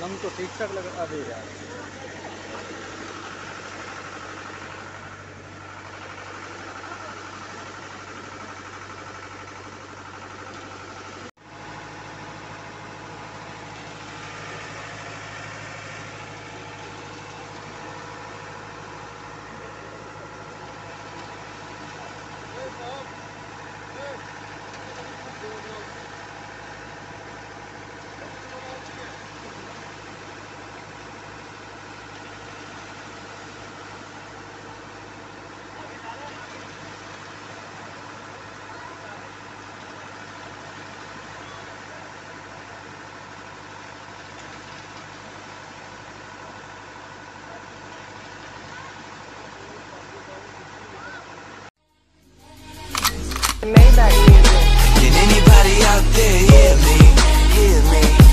नम तो ठीक ठाक लग अभी यार। Maybach music. Did anybody out there hear me? Hear me?